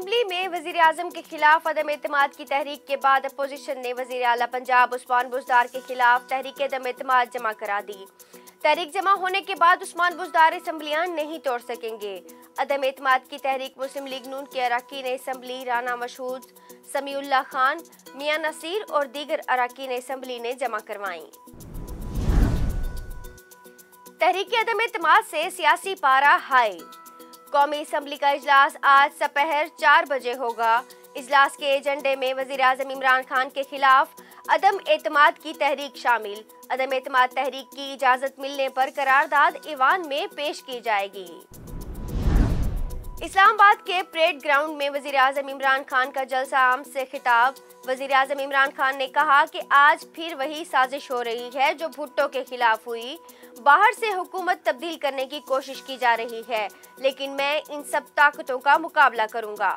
Assembly में वज़ीर-ए-आज़म के खिलाफ अदम एतमाद की तहरीक के बाद अपोजिशन ने वज़ीर आला पंजाब उस्मान बुज़दार के खिलाफ तहरीक अदम एतमाद जमा करा दी। तहरीक जमा होने के बाद उस्मान बुज़दार असम्बलियां नहीं तोड़ सकेंगे। अदम एतमाद की तहरीक मुस्लिम लीग नून के अराकीन असम्बली राना मशहूद समीउल्लाह खान, मियाँ नसीर और दीगर अराकीन असम्बली ने जमा करवाईं। तहरीक अदम एतमाद से सियासी पारा हाई। कौमी असम्बली का इजलास आज सपहर 4 बजे होगा। इजलास के एजेंडे में वज़ीर-ए-आज़म इमरान खान के खिलाफ अदम एतमाद की तहरीक शामिल। अदम एतमाद तहरीक की इजाज़त मिलने पर करारदाद ईवान में पेश की जाएगी। इस्लामाबाद के परेड ग्राउंड में वज़ीर-ए-आज़म इमरान खान का जलसा आम से खिताब। वज़ीर-ए-आज़म इमरान खान ने कहा कि आज फिर वही साजिश हो रही है जो भुट्टो के खिलाफ हुई। बाहर से हुकूमत तब्दील करने की कोशिश की जा रही है, लेकिन मैं इन सब ताकतों का मुकाबला करूंगा।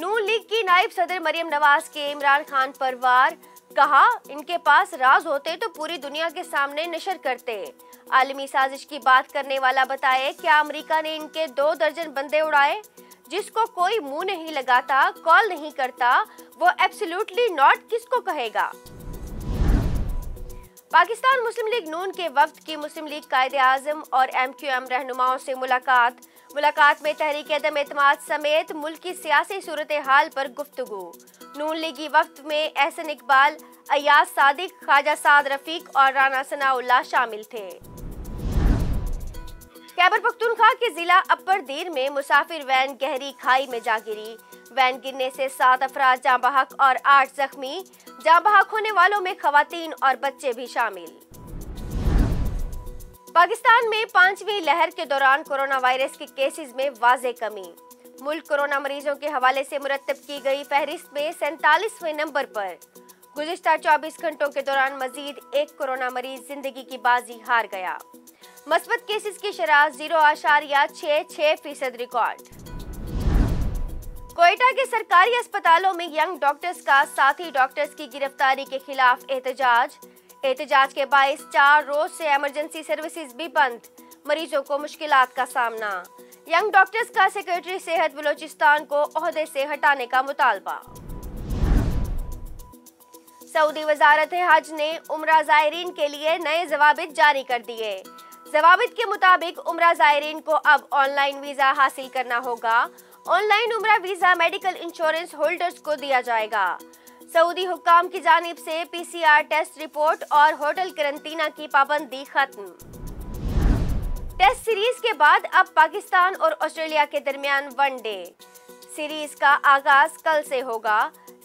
नून लीग की नायब सदर मरियम नवाज के इमरान खान पर वार। कहा, इनके पास राज होते तो पूरी दुनिया के सामने नशर करते। आलमी साजिश की बात करने वाला बताए, क्या अमेरिका ने इनके 2 दर्जन बंदे उड़ाए? जिसको कोई मुंह नहीं लगाता, कॉल नहीं करता, वो एब्सोल्युटली नॉट किसको कहेगा? पाकिस्तान मुस्लिम लीग नून के वफ्द की मुस्लिम लीग कायदे आज़म और MQM रहनुमाओं से मुलाकात में तहरीक अदम एतमाद समेत मुल्क की सियासी सूरत हाल पर गुफ्तगू। नून लीगी वफ्द में एहसन इकबाल, अयाज सादिक, ख्वाजा साद रफीक और राना सनाउल्लाह शामिल थे। खैबर पख्तूनख्वा के जिला अपर दीर में मुसाफिर वैन गहरी खाई में जा गिरी। वैन गिरने से 7 अफराद जाँ बहक और 8 जख्मी। जाँ बहक होने वालों में खवातीन और बच्चे भी शामिल। पाकिस्तान में 5वीं लहर के दौरान कोरोना वायरस के केसेस में वाज़े कमी। मुल्क कोरोना मरीजों के हवाले से मुरतब की गई फहरिस्त में 47वें नंबर पर। गुज़िश्ता 24 घंटों के दौरान मजीद 1 कोरोना मरीज जिंदगी की बाजी हार गया। मस्बत केसेस की शरह 0.66% रिकॉर्ड। क्वेटा के सरकारी अस्पतालों में यंग डॉक्टर्स का साथी डॉक्टर्स की गिरफ्तारी के खिलाफ एहतजाज के बायस 4 रोज से इमरजेंसी सर्विसेज भी बंद। मरीजों को मुश्किलात का सामना। यंग डॉक्टर्स का सेक्रेटरी सेहत बलोचिस्तान को ओहदे से हटाने का मुतालबा। सऊदी वजारत हज ने उम्रा जायरीन के लिए नए जवाबित जारी कर दिए। जवाबित के मुताबिक उम्रा जायरीन को अब ऑनलाइन वीजा हासिल करना होगा। ऑनलाइन उम्रा वीजा मेडिकल इंश्योरेंस होल्डर्स को दिया जाएगा। सऊदी हुक्काम की जानिब से PCR टेस्ट रिपोर्ट और होटल करंटीना की पाबंदी खत्म। टेस्ट सीरीज के बाद अब पाकिस्तान और ऑस्ट्रेलिया के दरमियान वनडे सीरीज का आगाज कल से होगा।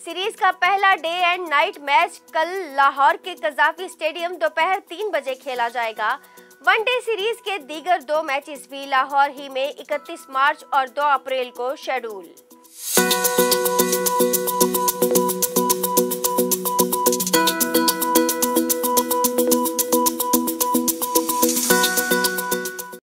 सीरीज का पहला डे एंड नाइट मैच कल लाहौर के गद्दाफी स्टेडियम दोपहर 3 बजे खेला जाएगा। वनडे सीरीज के दीगर 2 मैचेस भी लाहौर ही में 31 मार्च और 2 अप्रैल को शेड्यूल।